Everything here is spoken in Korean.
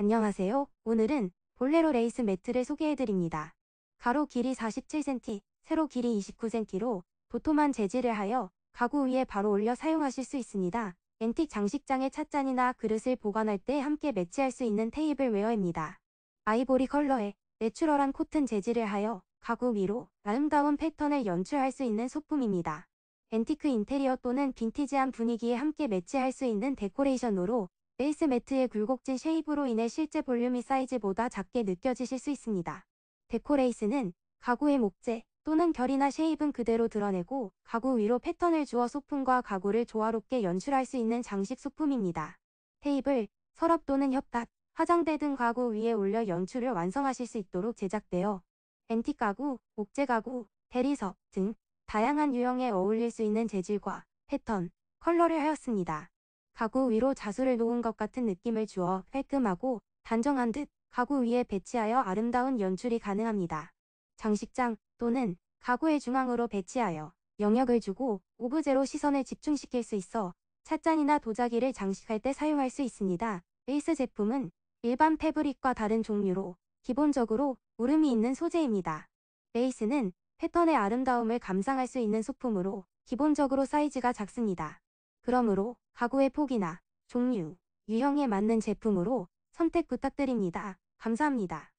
안녕하세요. 오늘은 볼레로 레이스 매트를 소개해드립니다. 가로 길이 47cm, 세로 길이 29cm로 도톰한 재질을 하여 가구 위에 바로 올려 사용하실 수 있습니다. 앤틱 장식장의 찻잔이나 그릇을 보관할 때 함께 매치할 수 있는 테이블 웨어입니다. 아이보리 컬러에 내추럴한 코튼 재질을 하여 가구 위로 아름다운 패턴을 연출할 수 있는 소품입니다. 앤티크 인테리어 또는 빈티지한 분위기에 함께 매치할 수 있는 데코레이션으로 베이스 매트의 굴곡진 쉐입으로 인해 실제 볼륨이 사이즈보다 작게 느껴지실 수 있습니다. 데코레이스는 가구의 목재 또는 결이나 쉐입은 그대로 드러내고 가구 위로 패턴을 주어 소품과 가구를 조화롭게 연출할 수 있는 장식 소품입니다. 테이블, 서랍 또는 협탁, 화장대 등 가구 위에 올려 연출을 완성하실 수 있도록 제작되어 앤틱 가구, 목재 가구, 대리석 등 다양한 유형에 어울릴 수 있는 재질과 패턴, 컬러를 하였습니다. 가구 위로 자수를 놓은 것 같은 느낌을 주어 깔끔하고 단정한 듯 가구 위에 배치하여 아름다운 연출이 가능합니다. 장식장 또는 가구의 중앙으로 배치하여 영역을 주고 오브제로 시선을 집중시킬 수 있어 찻잔이나 도자기를 장식할 때 사용할 수 있습니다. 베이스 제품은 일반 패브릭과 다른 종류로 기본적으로 울음이 있는 소재입니다. 베이스는 패턴의 아름다움을 감상할 수 있는 소품으로 기본적으로 사이즈가 작습니다. 그러므로 가구의 폭이나 종류, 유형에 맞는 제품으로 선택 부탁드립니다. 감사합니다.